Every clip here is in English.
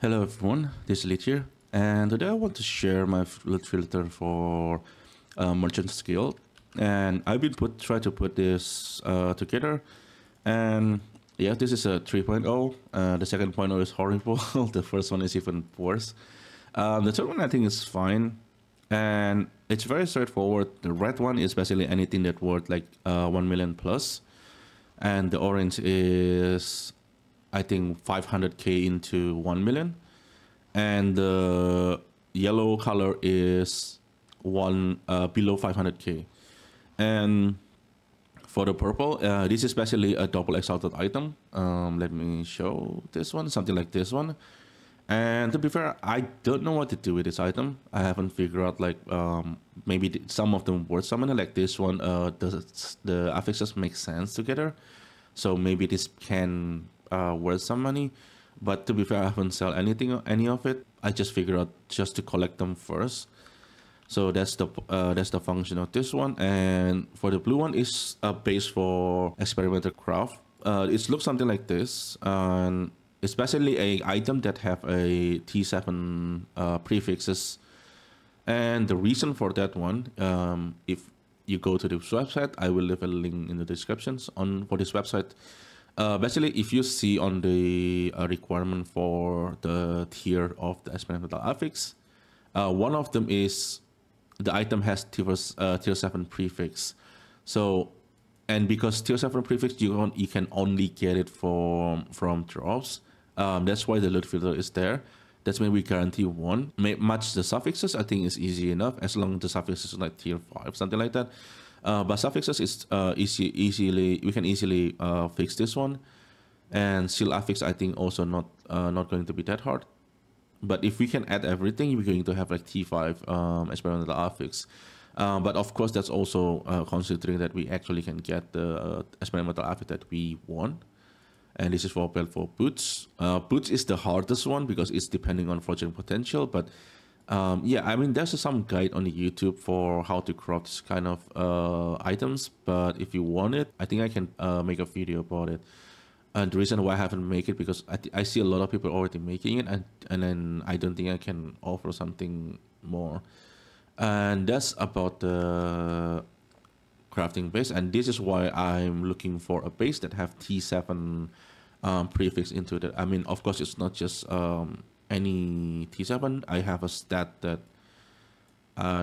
Hello everyone, this is Lit here, and today I want to share my loot filter for Merchant Guild, and I've been trying to put this together. And yeah, this is a 3.0. The second 0.0 is horrible. The first one is even worse. The third one I think is fine, and it's very straightforward. The red one is basically anything that worth like 1 million plus, and the orange is I think 500k into 1 million, and the yellow color is one below 500k. And for the purple, this is basically a double exalted item. Let me show this one, something like this one. And to be fair, I don't know what to do with this item. I haven't figured out, like, maybe some of them were summoned, like this one. The affixes make sense together, so maybe this can worth some money. But to be fair, I haven't sold any of it. I just figured out just to collect them first. So that's the function of this one. And for the blue one is a base for experimental craft. It looks something like this, and it's basically an item that have a T7 prefixes. And the reason for that one, if you go to this website, I will leave a link in the descriptions for this website. Basically, if you see on the requirement for the tier of the experimental affix, one of them is the item has tier 7 prefix. So, and because tier 7 prefix, you can only get it from drops. That's why the loot filter is there. That's when we guarantee one. Match the suffixes, I think is easy enough, as long as the suffixes is like tier 5, something like that. But suffixes is we can easily fix this one. And seal affix, I think also not going to be that hard. But if we can add everything, we're going to have like T5 experimental affix. But of course, that's also considering that we actually can get the experimental affix that we want. And this is for boots. Boots is the hardest one because it's depending on fortune potential. But yeah, I mean, there's some guide on YouTube for how to craft this kind of items. But if you want it, I think I can make a video about it. And the reason why I haven't made it, because I see a lot of people already making it, and then I don't think I can offer something more. And that's about the crafting base. And this is why I'm looking for a base that have T7 prefix into it. I mean, of course, it's not just any T7. I have a stat that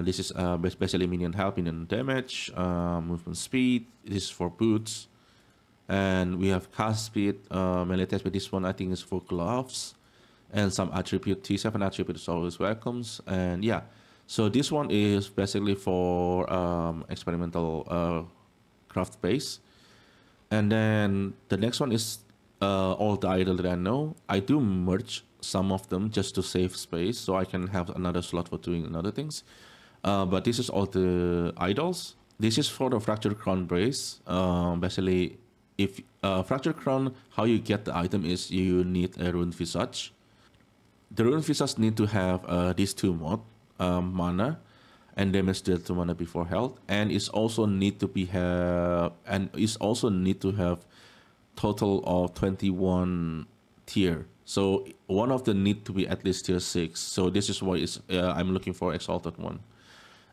this is basically minion health, minion damage, movement speed. This is for boots. And we have cast speed, melee test, but this one I think is for gloves, and some attribute. T7 attribute is always welcomes. And yeah, so this one is basically for experimental craft base. And then the next one is all the idol that I know. I do merge some of them just to save space, so I can have another slot for doing other things. But this is all the idols. This is for the Fractured Crown Brace. Basically, if Fractured Crown, how you get the item is you need a Rune Visage. The Rune Visage need to have these two mods, mana and damage dealt to mana before health, and it's also need to have total of 21 tier. So one of them need to be at least tier 6. So this is why I'm looking for exalted one.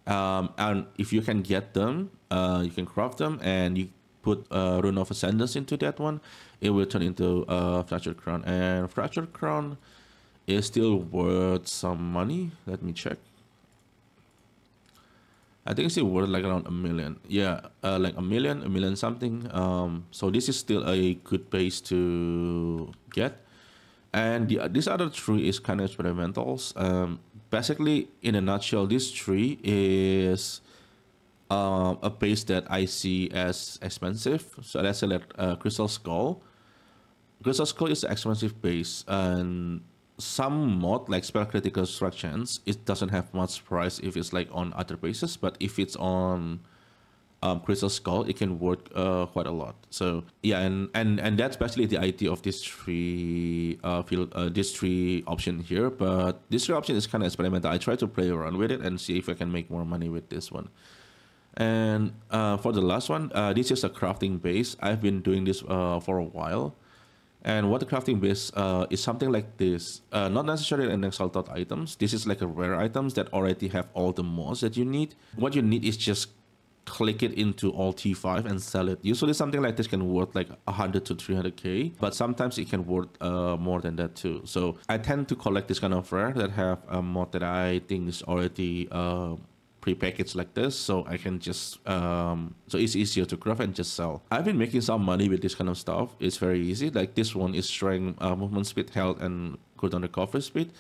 And if you can get them, you can craft them, and you put Rune of Ascendance into that one, it will turn into Fractured Crown. And Fractured Crown is still worth some money. Let me check. I think it's still worth like around 1 million. Yeah, like 1 million something. So this is still a good base to get. And this other three is kind of experimentals. Basically, in a nutshell, this three is a base that I see as expensive. So let's say that Crystal Skull. Crystal Skull is an expensive base, and some mod like Spell Critical Structures, it doesn't have much price if it's like on other bases, but if it's on Crystal Skull, it can work quite a lot. So yeah, and that's basically the idea of this three option here. But this three option is kind of experimental. I try to play around with it and see if I can make more money with this one. And for the last one, this is a crafting base. I've been doing this for a while, And what the crafting base is something like this. Not necessarily an exalted items. This is like a rare items that already have all the mods that you need. What you need is just click it into all T5 and sell it. Usually something like this can worth like 100 to 300k, but sometimes it can worth more than that too. So I tend to collect this kind of rare that have a mod that I think is already pre-packaged like this, so I can just so it's easier to craft and just sell. I've been making some money with this kind of stuff. It's very easy. Like this one is strength, movement speed, health, and cooldown recovery speed.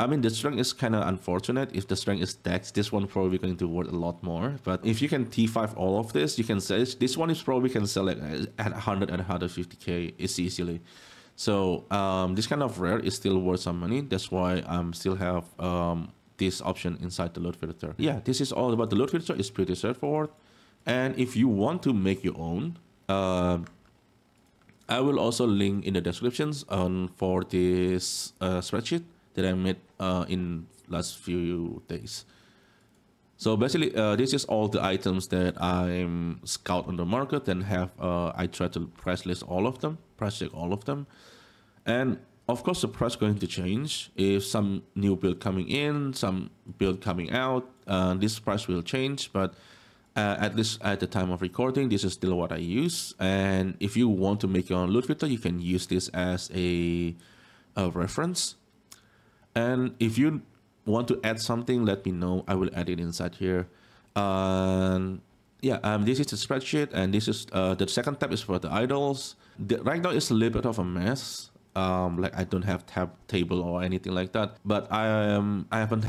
I mean, the strength is kind of unfortunate. If the strength is dex, this one probably going to worth a lot more. But if you can T5 all of this, you can sell it. This one is probably can sell it at 100 and 150k is easily. So this kind of rare is still worth some money. That's why I'm still have this option inside the loot filter. Yeah, this is all about the loot filter. It's pretty straightforward. And if you want to make your own, I will also link in the descriptions for this spreadsheet that I made in last few days. So basically, this is all the items that I'm scout on the market and have. I try to price list all of them, price check all of them, and of course the price going to change if some new build coming in, some build coming out. This price will change, but at least at the time of recording, this is still what I use. And if you want to make your own loot filter, you can use this as a reference. And if you want to add something, let me know. I will add it inside here. This is the spreadsheet, and this is the second tab is for the idols. Right now it's a little bit of a mess. Like I don't have tab table or anything like that, but I haven't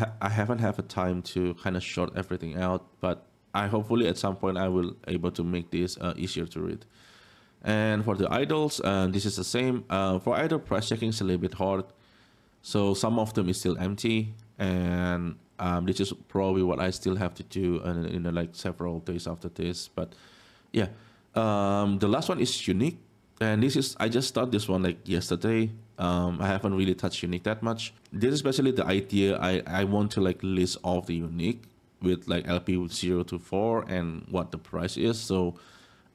had a time to kind of sort everything out. But I hopefully at some point I will able to make this easier to read. And for the idols, this is the same. For idol price checking is a little bit hard. So some of them is still empty, and this is probably what I still have to do in like several days after this. But yeah, the last one is unique, and this is I just started this one like yesterday. I haven't really touched unique that much. This is basically the idea. I want to like list all the unique with like LP 0 to 4 and what the price is. So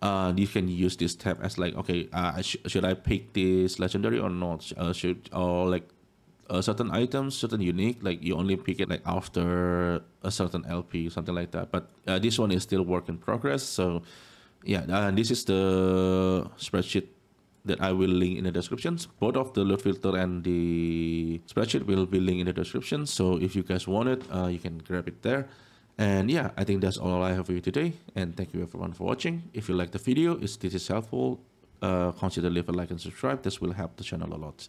you can use this tab as like, okay, should I pick this legendary or not? Certain items, certain unique, like you only pick it like after a certain LP, something like that. But this one is still work in progress. So yeah, and this is the spreadsheet that I will link in the descriptions. Both of the loot filter and the spreadsheet will be linked in the description. So if you guys want it, you can grab it there. And yeah, I think that's all I have for you today. And thank you everyone for watching. If you like the video, if this is helpful, consider leave a like and subscribe. This will help the channel a lot.